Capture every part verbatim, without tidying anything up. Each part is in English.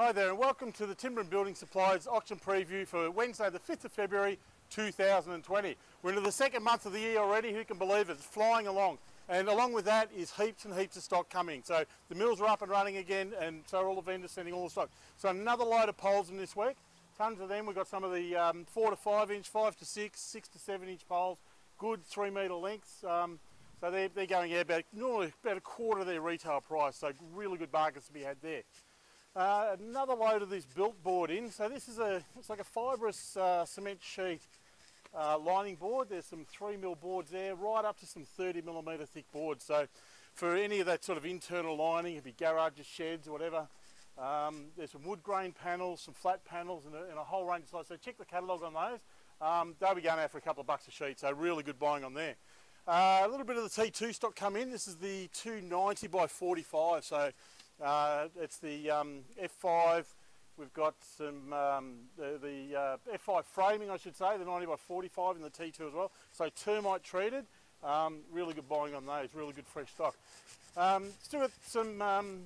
Hi there and welcome to the Timber and Building Supplies auction preview for Wednesday the fifth of February two thousand twenty. We're into the second month of the year already, who can believe it, it's flying along. And along with that is heaps and heaps of stock coming. So the mills are up and running again and so are all the vendors sending all the stock. So another load of poles in this week, tons of them. We've got some of the um, four to five inch, five to six, six to seven inch poles, good three metre lengths. Um, so they're, they're going yeah, about, normally about a quarter of their retail price, so really good bargains to be had there. Uh, another load of this built board in. So this is a, it's like a fibrous uh, cement sheet uh, lining board. There's some three mil boards there, right up to some thirty millimetre thick boards. So for any of that sort of internal lining, it'd be garages, sheds, or whatever. Um, there's some wood grain panels, some flat panels, and a, and a whole range of sizes. So check the catalogue on those. Um, they'll be going out for a couple of bucks a sheet. So really good buying on there. Uh, a little bit of the T two stock come in. This is the two ninety by forty-five. So Uh, it's the um, F five, we've got some, um, the, the uh, F five framing I should say, the ninety by forty-five and the T two as well. So termite treated, um, really good buying on those, really good fresh stock. Um, still got some um,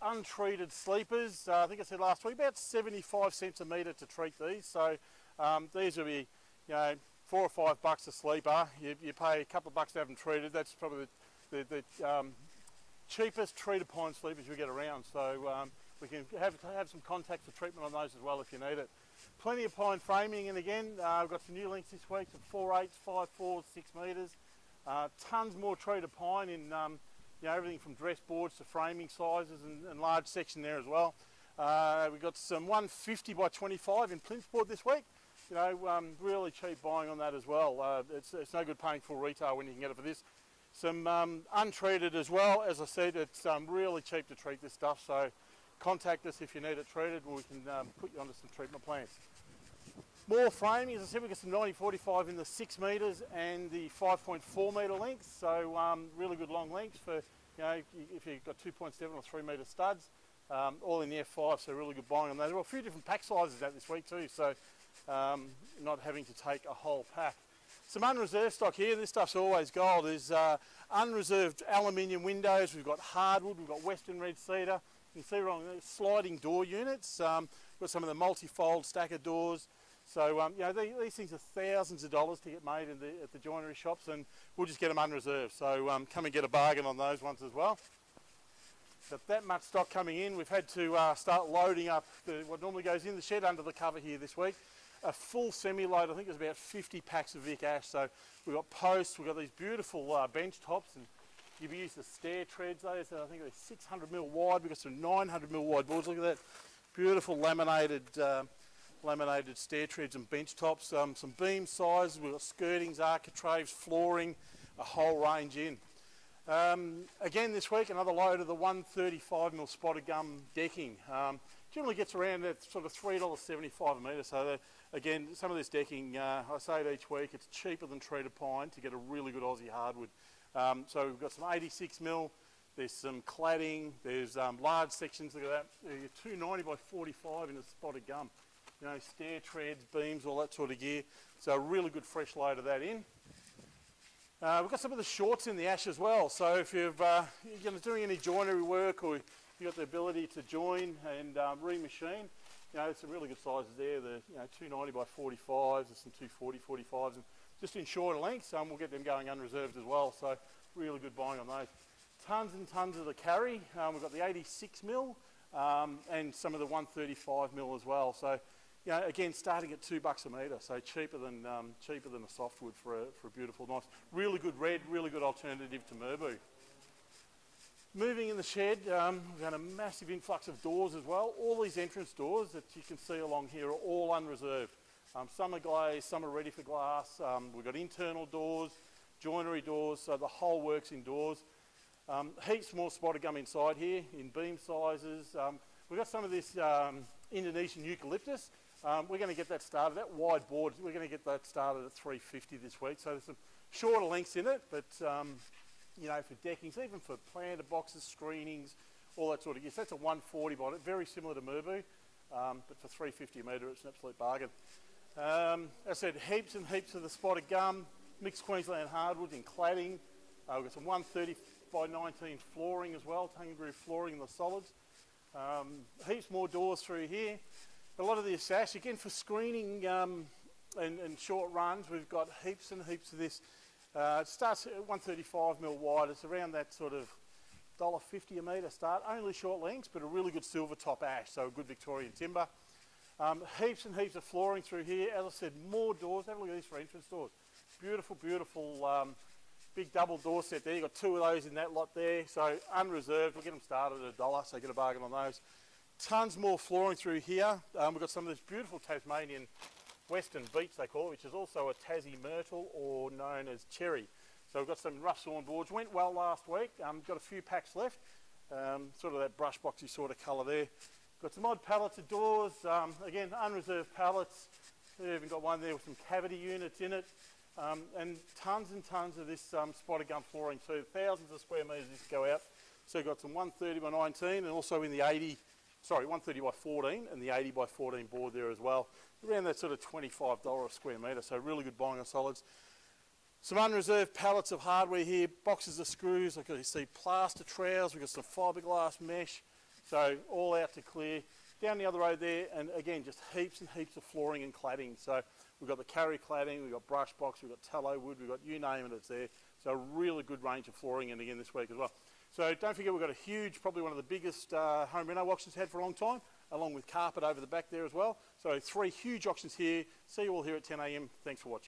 untreated sleepers, uh, I think I said last week, about seventy-five cents a metre to treat these. So um, these will be, you know, four or five bucks a sleeper. You, you pay a couple of bucks to have them treated. That's probably the, the, the um, cheapest treated pine sleepers you get around, so um, we can have, have some contact for treatment on those as well if you need it. Plenty of pine framing, and again, uh, we've got some new lengths this week, some four eighths, five fours, six metres. Uh, tons more treated pine in um, you know, everything from dress boards to framing sizes and, and large section there as well. Uh, we've got some one fifty by twenty-five in plinth board this week. You know, um, really cheap buying on that as well. Uh, it's, it's no good paying full retail when you can get it for this. Some um, untreated as well, as I said, it's um, really cheap to treat this stuff, so contact us if you need it treated, we can um, put you onto some treatment plans. More framing, as I said, we've got some ninety forty-five in the six metres and the five point four metre lengths, so um, really good long lengths for, you know, if you've got two point seven or three metre studs, um, all in the F five, so really good buying on those. There were a few different pack sizes out this week too, so um, not having to take a whole pack. Some unreserved stock here, this stuff's always gold, is uh, unreserved aluminium windows, we've got hardwood, we've got western red cedar, you can see wrong, sliding door units, um, we've got some of the multi-fold stacker doors, so um, you know, they, these things are thousands of dollars to get made in the, at the joinery shops, and we'll just get them unreserved, so um, come and get a bargain on those ones as well. But that much stock coming in, we've had to uh, start loading up the, what normally goes in the shed under the cover here this week. A full semi-load, I think there's about fifty packs of Vic Ash, so we've got posts, we've got these beautiful uh, bench tops, and you've used the stair treads, those, I think they're six hundred mil wide, we've got some nine hundred mil wide boards, look at that, beautiful laminated uh, laminated stair treads and bench tops, um, some beam sizes, we've got skirtings, architraves, flooring, a whole range in. Um, again this week, another load of the one thirty-five mil spotted gum decking. Um, Generally gets around at sort of three dollars seventy-five a metre, so again, some of this decking, uh, I say it each week, it's cheaper than treated pine to get a really good Aussie hardwood. Um, so we've got some eighty-six mil, there's some cladding, there's um, large sections, look at that, two ninety by forty-five in a spotted gum. You know, stair treads, beams, all that sort of gear, so a really good fresh load of that in. Uh, we've got some of the shorts in the ash as well, so if you've, uh, you're doing any joinery work or you've got the ability to join and um, re-machine. You know, there's some really good sizes there. The you know, two ninety by forty-fives, there's some two forty, forty-fives, and just in shorter lengths, um, we'll get them going unreserved as well. So really good buying on those. Tons and tons of the carry. Um, we've got the eighty-six mil um, and some of the one thirty-five mil as well. So, you know, again, starting at two bucks a metre, so cheaper than um, cheaper than a softwood for a, for a beautiful, nice, really good red, really good alternative to Merbau. Moving in the shed, um, we've had a massive influx of doors as well. All these entrance doors that you can see along here are all unreserved. Um, some are glazed, some are ready for glass. Um, we've got internal doors, joinery doors, so the whole works indoors. Um, heaps more spotted gum inside here in beam sizes. Um, we've got some of this um, Indonesian eucalyptus. Um, we're going to get that started. That wide board, we're going to get that started at three fifty this week. So there's some shorter lengths in it, but um, you know, for deckings, even for planter boxes, screenings, all that sort of gear. So that's a one forty by it, very similar to Merbau, um, but for three fifty a metre, it's an absolute bargain. Um, as I said, heaps and heaps of the spotted gum, mixed Queensland hardwood in cladding. Uh, we've got some one thirty by nineteen flooring as well, Tangier groove flooring in the solids. Um, heaps more doors through here. A lot of this ash, again, for screening um, and, and short runs, we've got heaps and heaps of this. Uh, it starts at one thirty-five mil wide. It's around that sort of one dollar fifty a metre start. Only short lengths, but a really good silver top ash, so a good Victorian timber. Um, heaps and heaps of flooring through here. As I said, more doors. Have a look at these for entrance doors. Beautiful, beautiful um, big double door set there. You've got two of those in that lot there. So unreserved. We'll get them started at a dollar, so get a bargain on those. Tons more flooring through here. Um, we've got some of this beautiful Tasmanian Western beech, they call it, which is also a Tassie myrtle, or known as cherry. So we've got some rough sawn boards. Went well last week. Um, got a few packs left. Um, sort of that brush boxy sort of colour there. Got some odd palleted doors. Um, again, unreserved pallets. We've even got one there with some cavity units in it. Um, and tons and tons of this um, spider gum flooring too. Thousands of square metres this go out. So we've got some one thirty by nineteen, and also in the eighty, sorry, one thirty by fourteen and the eighty by fourteen board there as well. Around that sort of twenty-five dollars a square metre, so really good buying on solids. Some unreserved pallets of hardware here, boxes of screws, like you see plaster trowels, we've got some fiberglass mesh, so all out to clear. Down the other road there, and again, just heaps and heaps of flooring and cladding. So we've got the carry cladding, we've got brush box, we've got Tallowood, we've got you name it, it's there. So a really good range of flooring, and again this week as well. So don't forget, we've got a huge, probably one of the biggest uh, home reno auctions had for a long time, along with carpet over the back there as well. So three huge auctions here. See you all here at ten A M. Thanks for watching.